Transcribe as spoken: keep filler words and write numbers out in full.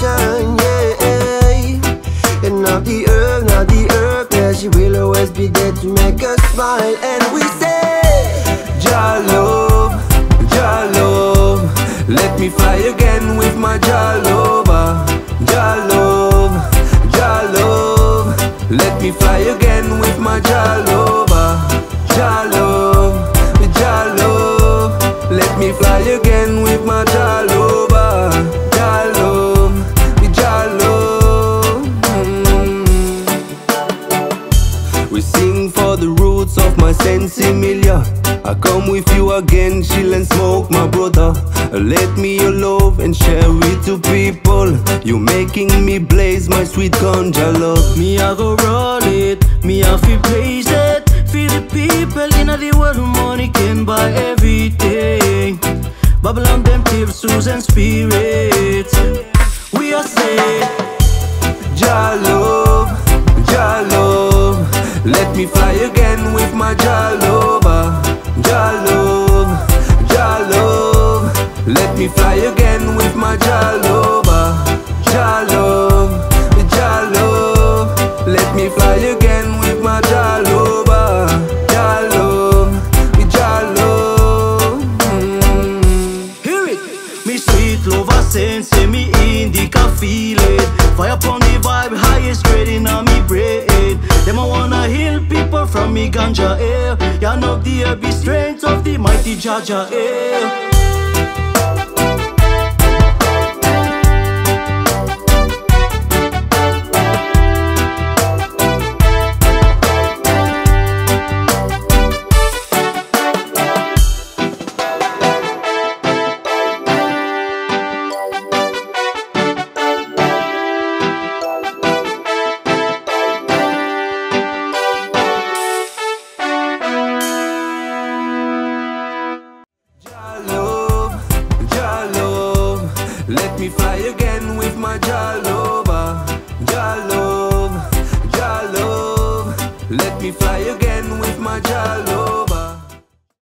sun, yeah. And now the herb, now the herb, yeah, she will always be there to make us smile. And we say, Jahlove, Jahlove, let me fly again with my Jahlove. Jahlove, Jahlove, let me fly again with my Jahlove. Jahlove, Jahlove, let me fly again with my Jahlove. Jahlove, Jahlove. Mm-hmm. We sing for the roots of my sensimilia. I come with you again, chill and smoke, my brother. Let me your love and share it to people. You making me blaze my sweet ganja love. Me I go roll it, me I feel blaze it. Feel the people in the world who money can buy everything. Bubble on them tips, shoes and spirits. We are say, Jahlove, Jahlove, let me fly again with my Jahlove. Jahlove, Jahlove, let me fly again with my Jahlove. Jahlove, Jahlove, let me fly again with my Jahlove. Jahlove, Jahlove. Mm. Hear it! Me sweet love a sense, me indica feel it. Fire upon the vibe, highest grade in a me brain. Them I wanna heal people from me ganja air. Ya know the herb is strength of the mighty Jaja air. Let me fly again with my Jahlove. Jahlove, Jahlove, let me fly again with my Jahlove.